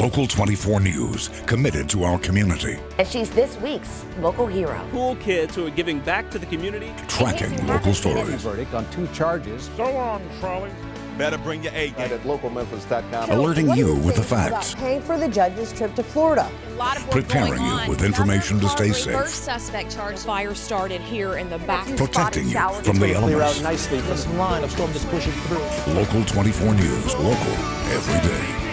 Local 24 News, committed to our community. And she's this week's local hero. Cool kids who are giving back to the community. Tracking local stories. Verdict on 2 charges. So long, Charlie. Better bring your A-game. At localmemphis.com. Alerting you with the facts. Pay for the judge's trip to Florida. A lot of preparing you with information to stay safe. First suspect charge fire started here in the back. Protecting you from the elements. Out nicely. This line of storm just pushing through. Local 24 News. Local every day.